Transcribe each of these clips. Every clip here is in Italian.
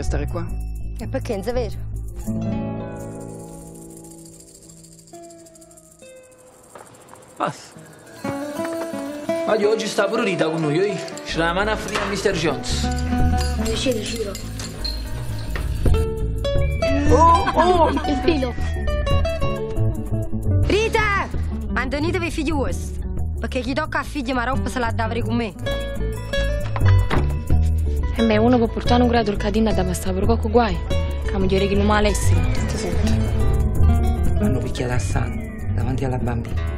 restare qua. E perché, non è vero? Basta. Ma io oggi sta pure Rita con noi, c'è la mano a fine a Mr. Jones. Piacere, Ciro. Oh! Il filo. Rita! Mantenetevi i figli vostri, perché chi tocca a figli Marop se la davre con me. E me uno può portare un grado il cadino da bastare per poco guai, che mi dire che non malessimo. Ti senti? L'hanno picchiata a sangue, davanti alla bambina.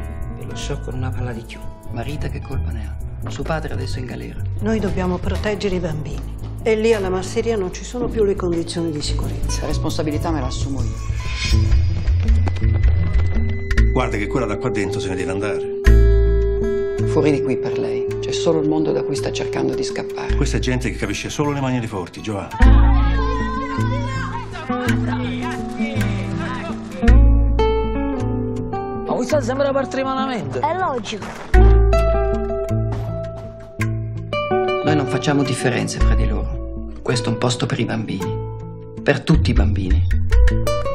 Lo sciocco non parla di più. Ma Rita che colpa ne ha? Suo padre adesso è in galera. Noi dobbiamo proteggere i bambini. E lì alla masseria non ci sono più le condizioni di sicurezza. La responsabilità me la assumo io. Guarda che quella da qua dentro se ne deve andare. Fuori di qui per lei. C'è solo il mondo da cui sta cercando di scappare. Questa è gente che capisce solo le maniere forti, Giovanni. Sembra partire malamente. È logico. Noi non facciamo differenze fra di loro. Questo è un posto per i bambini. Per tutti i bambini.